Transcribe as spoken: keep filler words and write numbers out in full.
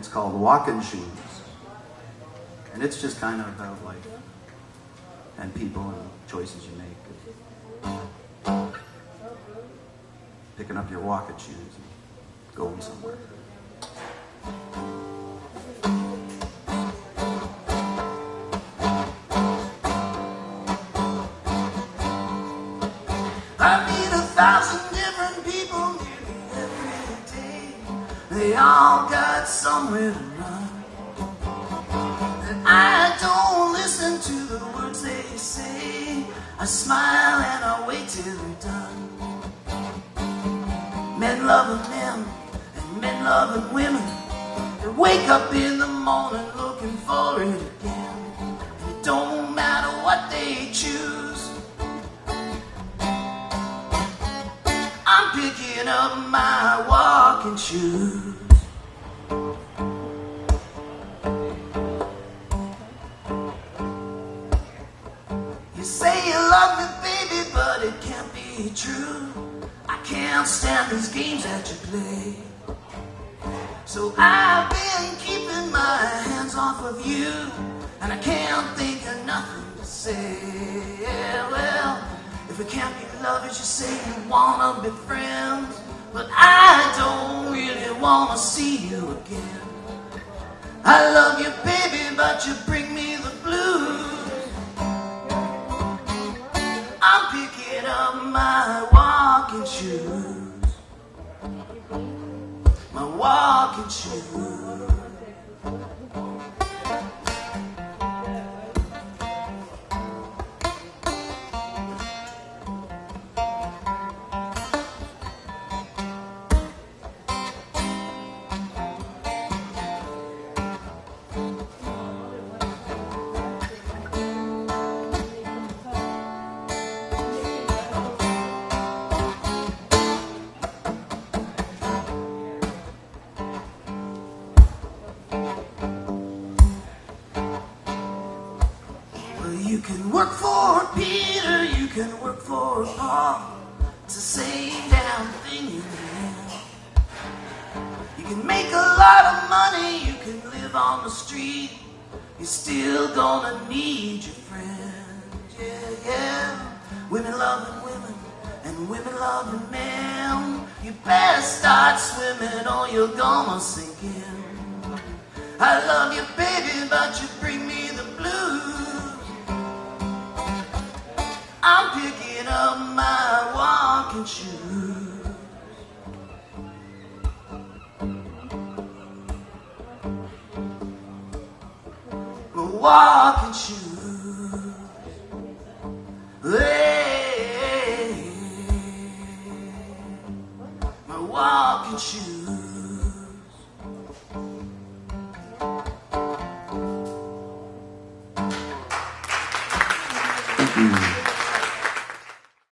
it's called Walking Shoes. And it's just kind of about life and people and choices you make. Picking up your walking shoes and going somewhere. I meet a thousand different people nearly every day. They all got somewhere to run. And I don't listen to the words they say. I smile and I wait till they're done. Men loving men and men loving women. They wake up in the morning looking for it again. And it don't matter what they choose. I'm picking up my walking shoes. You say you love me, baby, but it can't be true. I can't stand these games that you play. So I've been keeping my hands off of you, and I can't think of nothing to say. Yeah, well, if we can't be lovers, you say you wanna be friends, but I don't really wanna see you again. I love you, baby, but you bring me the blues. I'm picking up my walking shoes. My walking shoes. You can work for Peter, you can work for Paul. It's the same damn thing in the end. You can make a lot of money, you can live on the street. You're still gonna need your friends. Yeah, yeah. Women loving women, and women loving men. You better start swimming or you're gonna sink in. I love you, baby, but you bring me the blues. I'm picking up my walking shoes. My walking shoes. Hey, my walking shoes.